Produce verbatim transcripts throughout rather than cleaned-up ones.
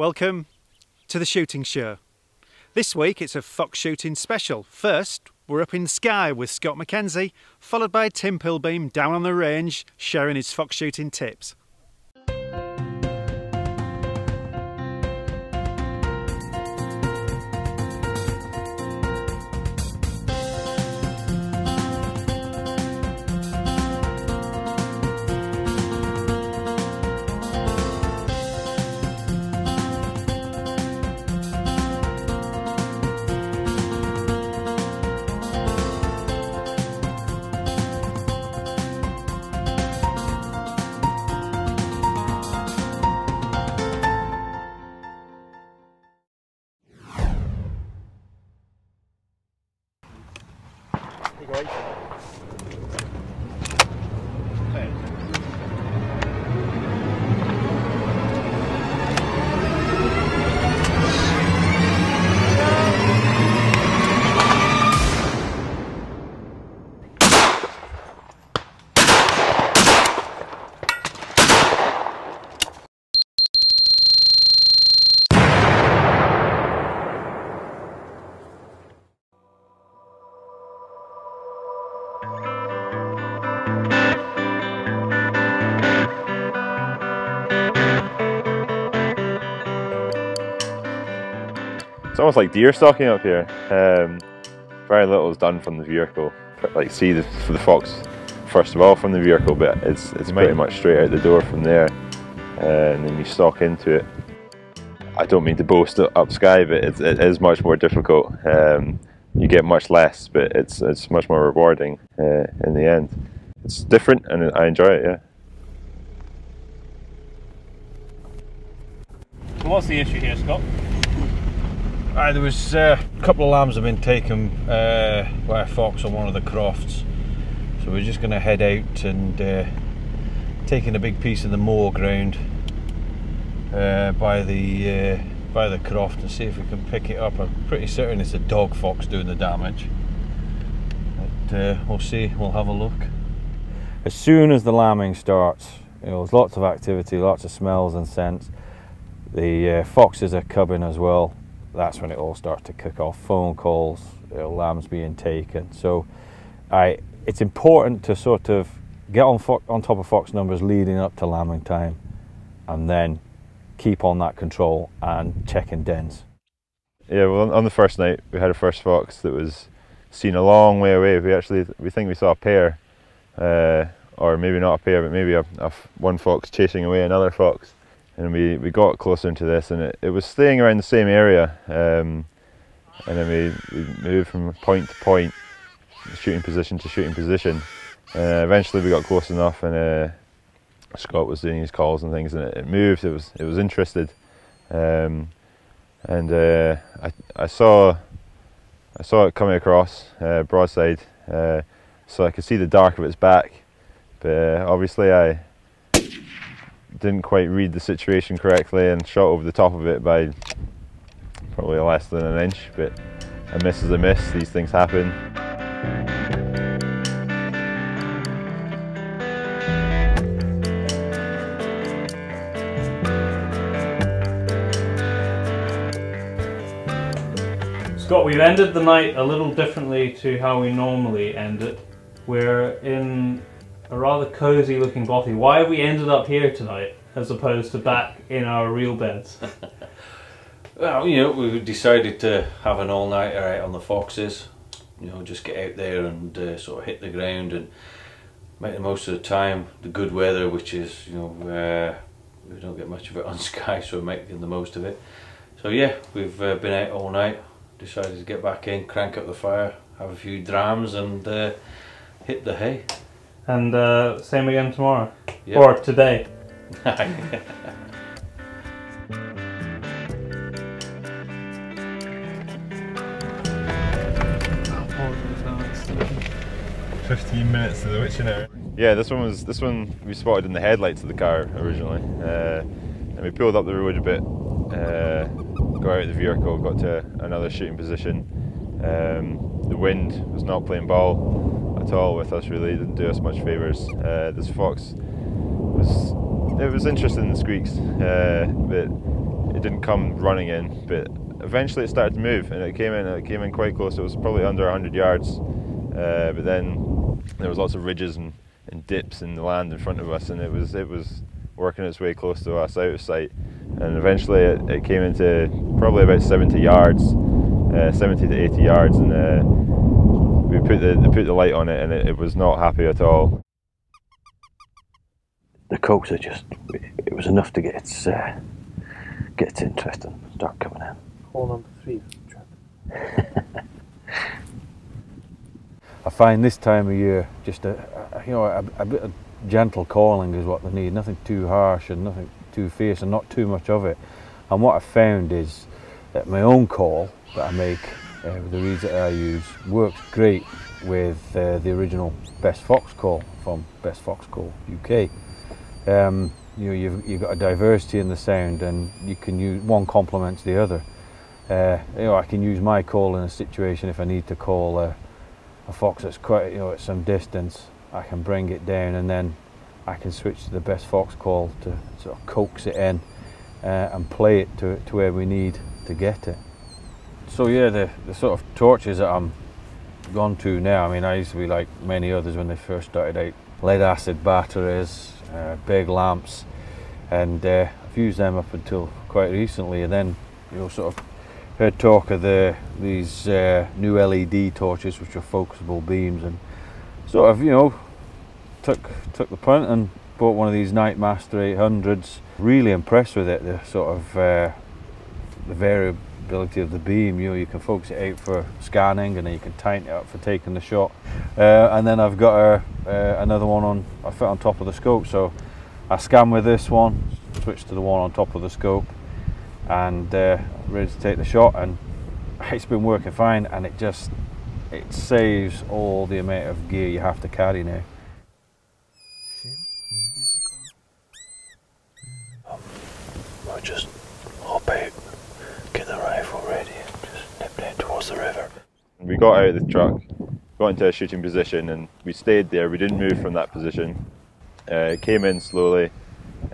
Welcome to the Shooting Show. This week it's a fox shooting special. First, we're up in Skye with Scott Mackenzie, followed by Tim Pilbeam down on the range, sharing his fox shooting tips. It's almost like deer stalking up here. Um, very little is done from the vehicle. Like see the, the fox first of all from the vehicle, but it's it's pretty much straight out the door from there, uh, and then you stalk into it. I don't mean to boast up Skye, but it's, it is much more difficult. Um, you get much less, but it's it's much more rewarding uh, in the end. It's different, and I enjoy it. Yeah. So what's the issue here, Scott? Right, there was uh, a couple of lambs have been taken uh, by a fox on one of the crofts, so we're just going to head out and uh, taking a big piece of the moor ground uh, by the uh, by the croft and see if we can pick it up. I'm pretty certain it's a dog fox doing the damage, but uh, we'll see. We'll have a look. As soon as the lambing starts, you know, there's lots of activity, lots of smells and scents. The uh, foxes are cubbing as well. That's when it all starts to kick off. Phone calls, you know, lambs being taken. So I, it's important to sort of get on, fo on top of fox numbers leading up to lambing time and then keep on that control and checking dens. Yeah, well, on the first night we had a first fox that was seen a long way away. We actually, we think we saw a pair, uh, or maybe not a pair, but maybe a, a, one fox chasing away another fox. And we, we got closer into this, and it, it was staying around the same area, um, and then we, we moved from point to point, shooting position to shooting position. Uh, eventually we got close enough, and uh, Scott was doing his calls and things, and it, it moved, it was, it was interested. Um, and uh, I, I, saw, I saw it coming across, uh, broadside, uh, so I could see the dark of its back, but uh, obviously I didn't quite read the situation correctly and shot over the top of it by probably less than an inch, but a miss is a miss, these things happen. Scott, we've ended the night a little differently to how we normally end it. We're in a rather cosy looking bothy. Why have we ended up here tonight as opposed to back in our real beds? Well, you know, we decided to have an all-nighter out on the foxes. You know, just get out there and uh, sort of hit the ground and make the most of the time. The good weather, which is, you know, uh, we don't get much of it on Skye, so we're making the most of it. So yeah, we've uh, been out all night, decided to get back in, crank up the fire, have a few drams and uh, hit the hay. And uh, same again tomorrow, yep. Or today. Fifteen minutes to the witching hour. Yeah, this one was this one we spotted in the headlights of the car originally, uh, and we pulled up the road a bit, uh, got out of the vehicle, got to another shooting position. Um, the wind was not playing ball at all with us, really. Didn't do us much favours. Uh, this fox was, it was interesting in the squeaks, uh, but it didn't come running in, but eventually it started to move, and it came in, and it came in quite close. It was probably under a hundred yards, uh, but then there was lots of ridges and, and dips in the land in front of us, and it was it was working its way close to us, out of sight, and eventually it, it came into probably about seventy yards, uh, seventy to eighty yards, and uh, we put the put the light on it, and it, it was not happy at all. The cogs are just, it was enough to get its, uh, get its interest and start coming in. Hole number three. I find this time of year just a, you know, a, a bit of gentle calling is what they need, nothing too harsh and nothing too fierce and not too much of it. And what I found is that my own call that I make uh, with the reeds that I use works great with uh, the original Best Fox Call from Best Fox Call U K. Um, you know, you've, you've got a diversity in the sound, and you can use one complements the other. Uh, you know, I can use my call in a situation if I need to call a, a fox that's quite, you know, at some distance. I can bring it down, and then I can switch to the Best Fox Call to sort of coax it in uh, and play it to to where we need to get it. So yeah, the the sort of torches that I'm gone to now. I mean, I used to be like many others when they first started out. Lead acid batteries. Uh, big lamps, and uh, I've used them up until quite recently, and then you know sort of heard talk of the these uh, new L E D torches which are focusable beams, and sort of you know took took the punt and bought one of these Nightmaster eight hundreds. Really impressed with it, the sort of uh, the variability of the beam. You know, you can focus it out for scanning, and then you can tighten it up for taking the shot. Uh, and then I've got a, uh, another one on I fit on top of the scope, so I scan with this one, switch to the one on top of the scope, and uh, ready to take the shot, and it's been working fine, and it just it saves all the amount of gear you have to carry now. We'll just hop out, get the rifle ready, and just nip down towards the river. We got out of the truck, got into a shooting position, and we stayed there. We didn't move from that position. Uh, it came in slowly.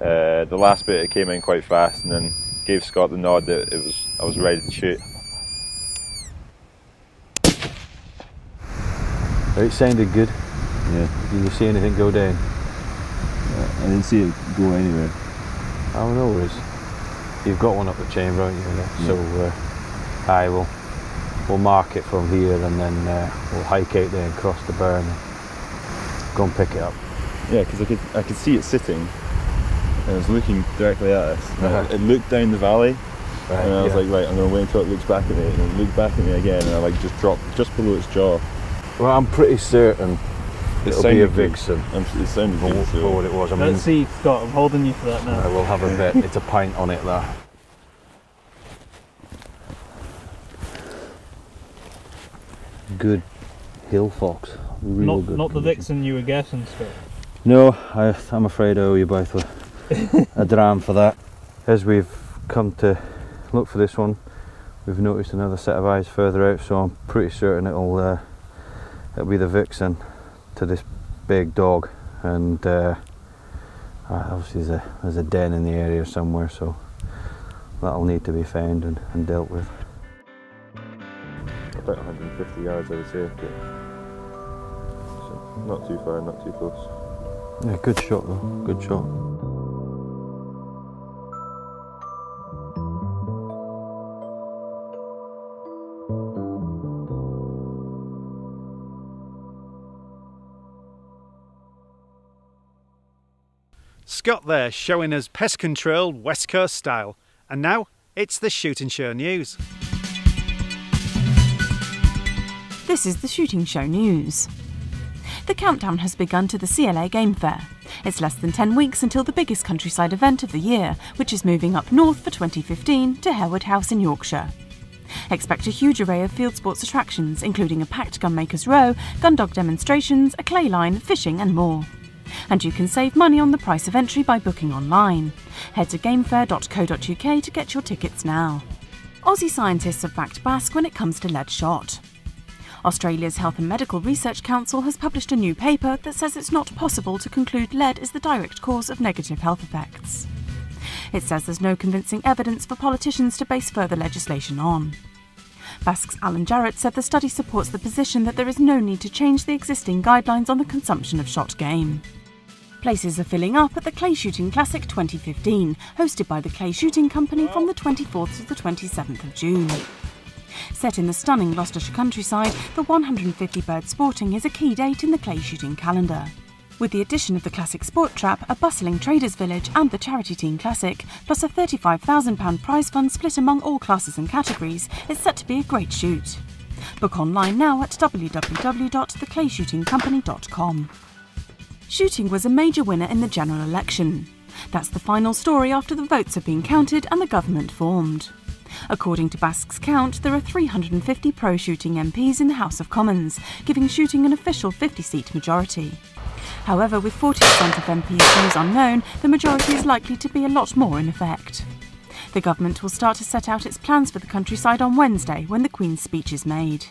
Uh, the last bit, it came in quite fast, and then gave Scott the nod that it was I was ready to shoot. It sounded good. Yeah. Did you see anything go down? Yeah, I didn't see it go anywhere. I don't know. You've got one up the chamber, haven't you? Yeah. So uh, I will. We'll mark it from here, and then uh, we'll hike out there and cross the burn and go and pick it up. Yeah, because I could, I could see it sitting, and it was looking directly at us. Uh-huh. It looked down the valley, right, and I was yeah. like, right, I'm going to wait until it looks back at me, and it looked back at me again, and I like just dropped just below its jaw. Well, I'm pretty certain it it'll be a vixen. It sounded good. For what it was. I mean, let's see, Scott, I'm holding you for that now. I will have a bet. It's a pint on it, there. Good hill fox, real not, good. Not the vixen you were guessing, Scott. No, I, I'm afraid I owe you both a, a dram for that. As we've come to look for this one, we've noticed another set of eyes further out, so I'm pretty certain it'll uh, it'll be the vixen to this big dog. And uh, obviously there's a, there's a den in the area somewhere, so that'll need to be found and, and dealt with. About a hundred and fifty yards, I would say, but so not too far, not too close. Yeah, good shot though, good shot. Scott there showing us pest control West Coast style, and now it's the Shooting Show News. This is the Shooting Show News. The countdown has begun to the C L A Game Fair. It's less than ten weeks until the biggest countryside event of the year, which is moving up north for twenty fifteen to Harewood House in Yorkshire. Expect a huge array of field sports attractions, including a packed Gunmakers Row, gun dog demonstrations, a clay line, fishing and more. And you can save money on the price of entry by booking online. Head to gamefair dot co dot U K to get your tickets now. Aussie scientists have backed B A S C when it comes to lead shot. Australia's Health and Medical Research Council has published a new paper that says it's not possible to conclude lead is the direct cause of negative health effects. It says there's no convincing evidence for politicians to base further legislation on. B A S C's Alan Jarrett said the study supports the position that there is no need to change the existing guidelines on the consumption of shot game. Places are filling up at the Clay Shooting Classic twenty fifteen, hosted by the Clay Shooting Company from the twenty-fourth to the twenty-seventh of June. Set in the stunning Gloucestershire countryside, the one hundred fifty bird sporting is a key date in the clay shooting calendar. With the addition of the Classic Sport Trap, a bustling traders village and the Charity Team Classic, plus a thirty-five thousand pounds prize fund split among all classes and categories, it's set to be a great shoot. Book online now at w w w dot the clay shooting company dot com. Shooting was a major winner in the general election. That's the final story after the votes have been counted and the government formed. According to B A S C's count, there are three hundred fifty pro-shooting M Ps in the House of Commons, giving shooting an official fifty seat majority. However, with forty percent of M Ps' views unknown, the majority is likely to be a lot more in effect. The government will start to set out its plans for the countryside on Wednesday, when the Queen's speech is made.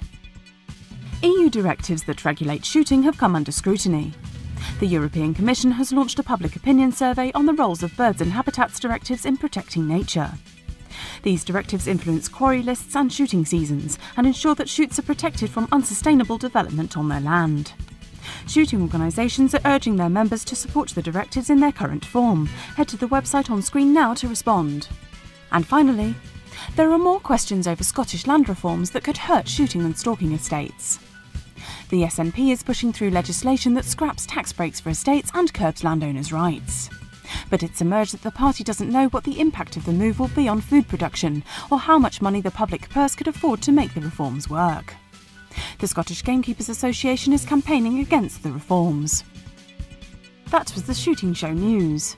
E U directives that regulate shooting have come under scrutiny. The European Commission has launched a public opinion survey on the roles of Birds and Habitats directives in protecting nature. These directives influence quarry lists and shooting seasons and ensure that shoots are protected from unsustainable development on their land. Shooting organisations are urging their members to support the directives in their current form. Head to the website on screen now to respond. And finally, there are more questions over Scottish land reforms that could hurt shooting and stalking estates. The S N P is pushing through legislation that scraps tax breaks for estates and curbs landowners' rights. But it's emerged that the party doesn't know what the impact of the move will be on food production, or how much money the public purse could afford to make the reforms work. The Scottish Gamekeepers Association is campaigning against the reforms. That was the Shooting Show News.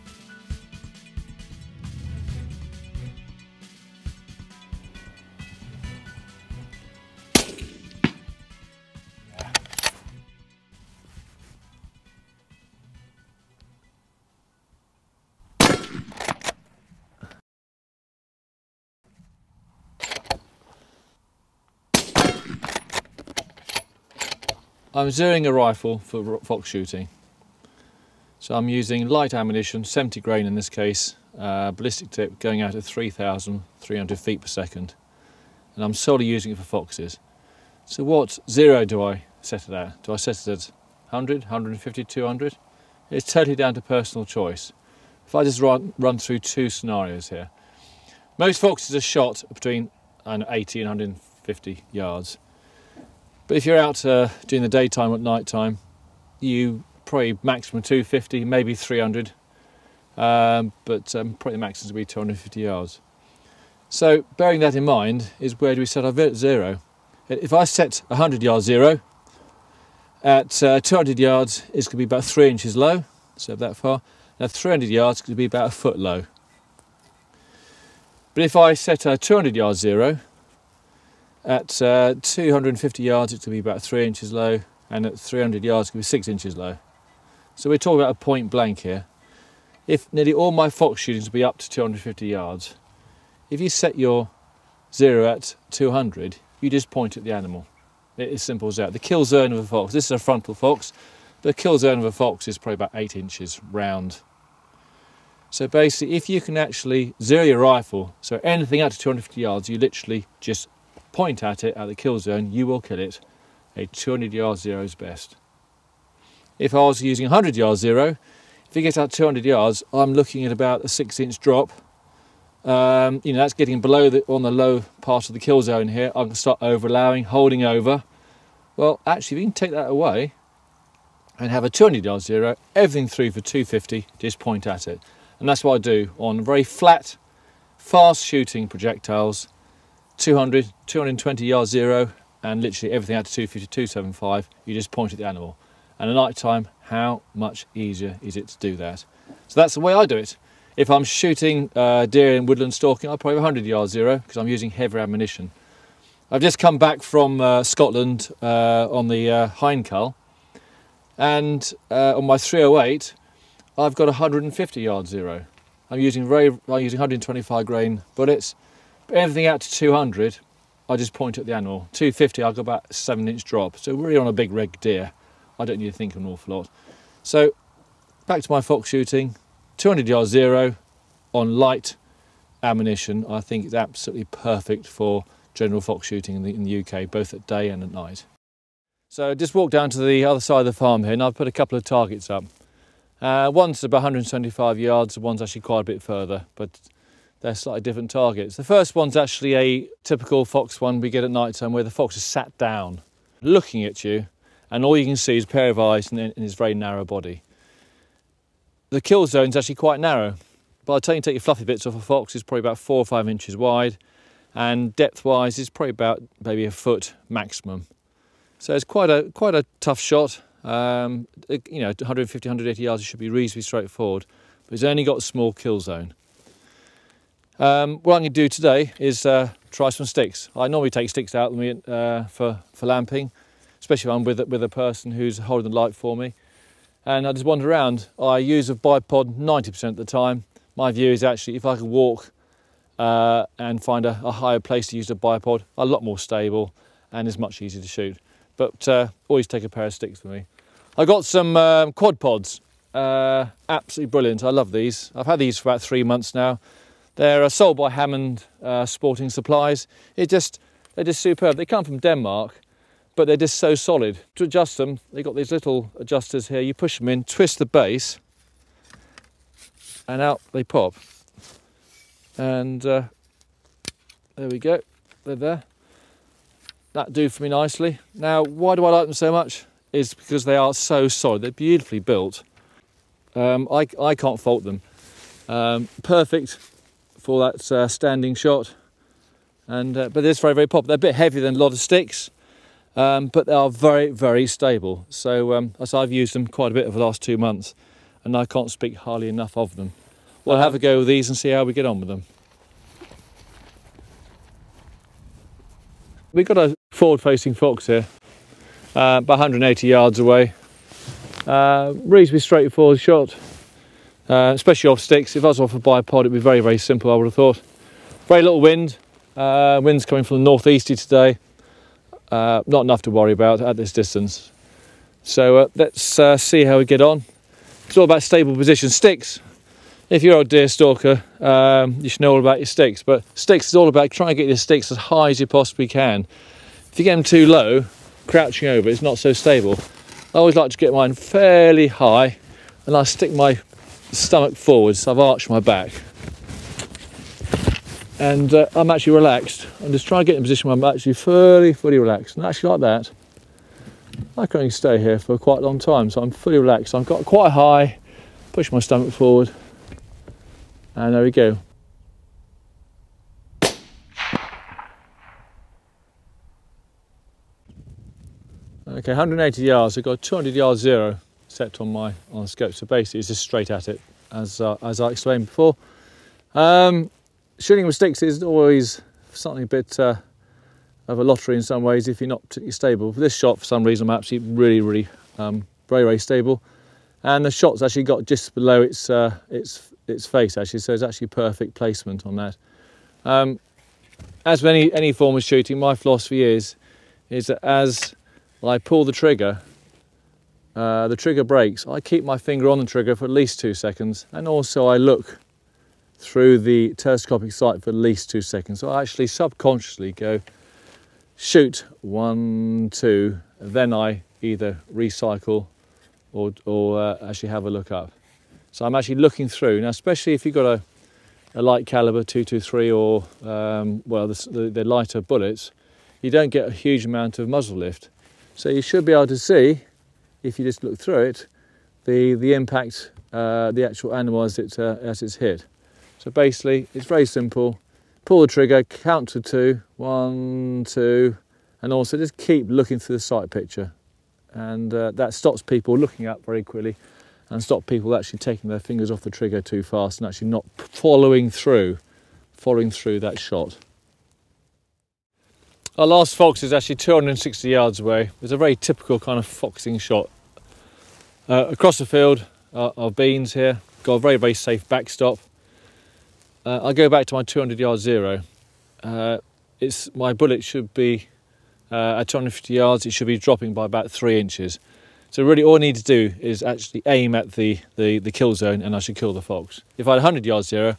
I'm zeroing a rifle for fox shooting, so I'm using light ammunition, seventy grain in this case, uh, ballistic tip going out at three thousand three hundred feet per second, and I'm solely using it for foxes. So what zero do I set it at? Do I set it at one hundred, one fifty, two hundred? It's totally down to personal choice. If I just run, run through two scenarios here. Most foxes are shot between eighty and one hundred fifty yards. But if you're out uh, during the daytime at night time, you probably maximum two fifty, maybe three hundred, um, but um, probably the maximum will be two hundred fifty yards. So bearing that in mind, is where do we set our zero? If I set one hundred yard zero, at uh, two hundred yards it's going to be about three inches low, so that far. And at three hundred yards it's going to be about a foot low. But if I set a two hundred yard zero, at uh, two hundred fifty yards it's going to be about three inches low, and at three hundred yards it's going to be six inches low. So we're talking about a point blank here. If nearly all my fox shootings will be up to two hundred fifty yards, if you set your zero at two hundred, you just point at the animal. It's as simple as that. The kill zone of a fox, this is a frontal fox, the kill zone of a fox is probably about eight inches round. So basically, if you can actually zero your rifle, so anything up to two hundred fifty yards, you literally just point at it at the kill zone, you will kill it. A two hundred yard zero is best. If I was using one hundred yard zero, if it gets out two hundred yards, I'm looking at about a six inch drop. Um, you know, that's getting below the, on the low part of the kill zone here. I can start over allowing, holding over. Well, actually, if you can take that away and have a two hundred yard zero, everything through for two fifty, just point at it. And that's what I do on very flat, fast shooting projectiles. two hundred, two twenty yard zero, and literally everything out to two fifty, two seventy-five, you just point at the animal. And at night time, how much easier is it to do that? So that's the way I do it. If I'm shooting uh, deer in woodland stalking, I'll probably have one hundred yard zero because I'm using heavier ammunition. I've just come back from uh, Scotland uh, on the uh, hindcull, and uh, on my three oh eight, I've got one hundred fifty yard zero. I'm using, very, I'm using one hundred twenty-five grain bullets. Everything out to two hundred, I just point at the animal. two fifty, I've got about a seven inch drop. So we're really on a big red deer. I don't need to think an awful lot. So back to my fox shooting, two hundred yard zero, on light ammunition, I think it's absolutely perfect for general fox shooting in the, in the U K, both at day and at night. So I just walked down to the other side of the farm here and I've put a couple of targets up. Uh, one's about one hundred seventy-five yards, one's actually quite a bit further, but they're slightly different targets. The first one's actually a typical fox one we get at night time where the fox is sat down looking at you and all you can see is a pair of eyes and, and his very narrow body. The kill zone's actually quite narrow. By the time you take your fluffy bits off a fox, it's probably about four or five inches wide, and depth-wise it's probably about maybe a foot maximum. So it's quite a quite a tough shot. Um, you know, one hundred fifty, one hundred eighty yards, it should be reasonably straightforward, but it's only got a small kill zone. Um, what I'm going to do today is uh, try some sticks. I normally take sticks out with me uh, for, for lamping, especially if I'm with, with a person who's holding the light for me. And I just wander around. I use a bipod ninety percent of the time. My view is actually if I can walk uh, and find a, a higher place to use the bipod, a lot more stable and is much easier to shoot. But uh, always take a pair of sticks with me. I got some um, quad pods, uh, absolutely brilliant. I love these. I've had these for about three months now. They're sold by Hammond uh, Sporting Supplies. It just, they're just superb. They come from Denmark, but they're just so solid. To adjust them, they've got these little adjusters here. You push them in, twist the base, and out they pop. And uh, there we go, they're there. That do for me nicely. Now, why do I like them so much? Is because they are so solid. They're beautifully built. Um, I, I can't fault them. Um, perfect for that uh, standing shot, and uh, but they're very very popular. They're a bit heavier than a lot of sticks, um, but they are very very stable. So um, as I've used them quite a bit over the last two months, and I can't speak highly enough of them. We'll have a go with these and see how we get on with them. We've got a forward-facing fox here, uh, about one hundred eighty yards away. Uh, reasonably straightforward shot. Uh, especially off sticks. If I was off a bipod, it'd be very, very simple, I would have thought. Very little wind. Uh, wind's coming from the northeasterly today. Uh, not enough to worry about at this distance. So uh, let's uh, see how we get on. It's all about stable position. Sticks, if you're a deer stalker, um, you should know all about your sticks. But sticks is all about trying to get your sticks as high as you possibly can. If you get them too low, crouching over, it's not so stable. I always like to get mine fairly high, and I stick my stomach forwards, so I've arched my back, and uh, I'm actually relaxed. I'm just trying to get in a position where I'm actually fully, fully relaxed, and actually like that, I can only stay here for quite a long time, so I'm fully relaxed. I've got quite high, push my stomach forward, and there we go. Okay, one hundred eighty yards, I've got two hundred yards zero set on my on the scope, so basically it's just straight at it, as uh, as I explained before. Um, shooting with sticks is always something a bit uh, of a lottery in some ways if you're not particularly stable. For this shot, for some reason, I'm actually really, really, um, very, very stable, and the shot's actually got just below its uh, its its face actually, so it's actually perfect placement on that. Um, as with any any form of shooting, my philosophy is is that as I pull the trigger. Uh, the trigger breaks. I keep my finger on the trigger for at least two seconds, and also I look through the telescopic sight for at least two seconds. So I actually subconsciously go shoot one, two, then I either recycle or, or uh, actually have a look up. So I'm actually looking through. Now, especially if you've got a, a light caliber two two three or um, well, the, the, the lighter bullets, you don't get a huge amount of muzzle lift. So you should be able to see, if you just look through it, the, the impact, uh, the actual animal as, it, uh, as it's hit. So basically, it's very simple. Pull the trigger, count to two, one, two, and also just keep looking through the sight picture. And uh, that stops people looking up very quickly and stops people actually taking their fingers off the trigger too fast and actually not following through, following through that shot. Our last fox is actually two hundred sixty yards away. It's a very typical kind of foxing shot. Uh, across the field are, are beans here. Got a very, very safe backstop. Uh, I go back to my two hundred yard zero. Uh, it's, my bullet should be uh, at two hundred fifty yards. It should be dropping by about three inches. So really all I need to do is actually aim at the, the, the kill zone and I should kill the fox. If I had one hundred yard zero,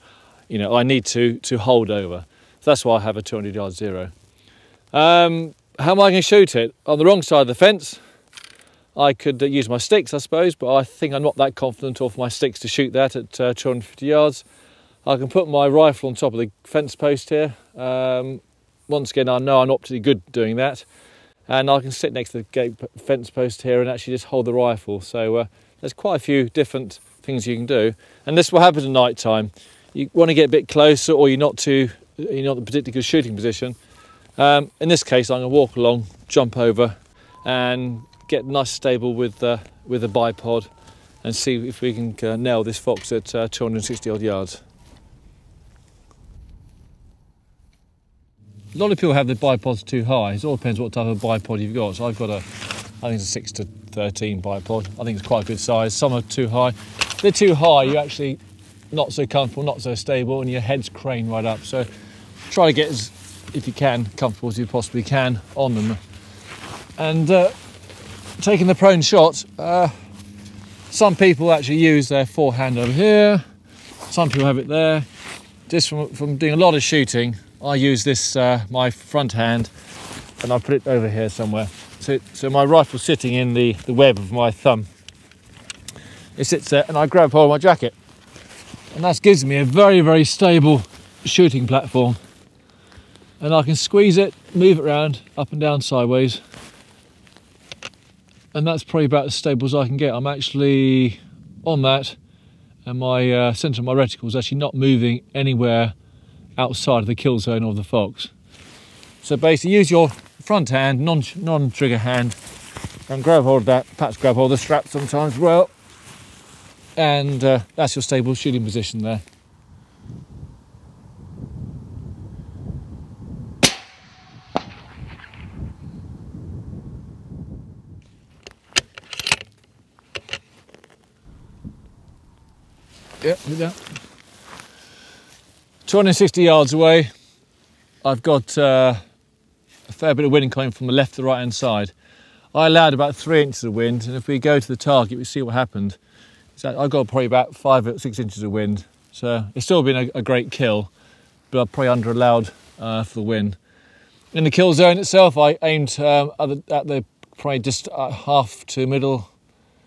you know, I need to to hold over. So that's why I have a two hundred yard zero. Um, how am I going to shoot it? On the wrong side of the fence, I could use my sticks, I suppose, but I think I'm not that confident off my sticks to shoot that at uh, two hundred fifty yards. I can put my rifle on top of the fence post here. Um, once again, I know I'm not particularly good doing that. And I can sit next to the gate fence post here and actually just hold the rifle. So uh, there's quite a few different things you can do. And this will happen at night time. You want to get a bit closer, or you're not too, you're not in a particularly good shooting position. Um, in this case, I'm going to walk along, jump over, and get nice stable with uh, with a bipod, and see if we can uh, nail this fox at uh, two hundred sixty odd yards. A lot of people have their bipods too high. It all depends what type of bipod you've got. So I've got a, I think it's a six to thirteen bipod. I think it's quite a good size. Some are too high. If they're too high, you're actually not so comfortable, not so stable, and your head's craned right up. So try to get as, if you can, comfortable as you possibly can on them. And uh, taking the prone shot, uh, some people actually use their forehand over here. Some people have it there. Just from, from doing a lot of shooting, I use this, uh, my front hand, and I put it over here somewhere. So, so my rifle's sitting in the, the web of my thumb. It sits there, and I grab hold of my jacket. And that gives me a very, very stable shooting platform. And I can squeeze it, move it around, up and down, sideways. And that's probably about as stable as I can get. I'm actually on that, and my uh, centre of my reticle is actually not moving anywhere outside of the kill zone of the fox. So basically use your front hand, non, non-trigger hand, and grab hold of that, perhaps grab hold of the strap sometimes as well. And uh, that's your stable shooting position there. Yeah, do that. two hundred sixty yards away, I've got uh, a fair bit of wind coming from the left to the right hand side. I allowed about three inches of wind, and if we go to the target, we see what happened. So I've got probably about five or six inches of wind. So it's still been a, a great kill, but I've probably under allowed uh, for the wind. In the kill zone itself, I aimed um, at, the, at the probably just at half to middle,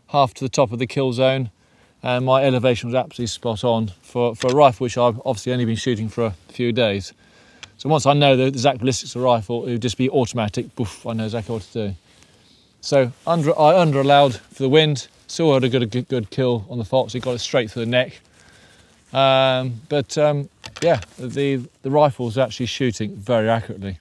half to the top of the kill zone. And my elevation was absolutely spot on for, for a rifle which I've obviously only been shooting for a few days. So once I know the exact ballistics of a rifle, it would just be automatic, poof, I know exactly what to do. So under, I under allowed for the wind, still had a good, a good, good kill on the fox, it got it straight through the neck. Um, but um, yeah, the, the rifle was actually shooting very accurately.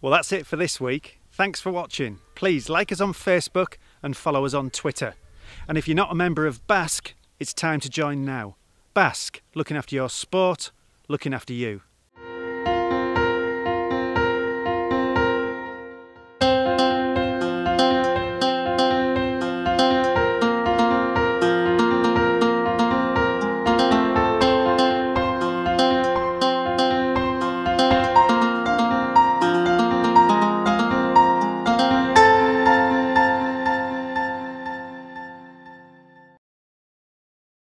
Well, that's it for this week. Thanks for watching. Please like us on Facebook and follow us on Twitter. And if you're not a member of B A S C, it's time to join now. B A S C, looking after your sport, looking after you.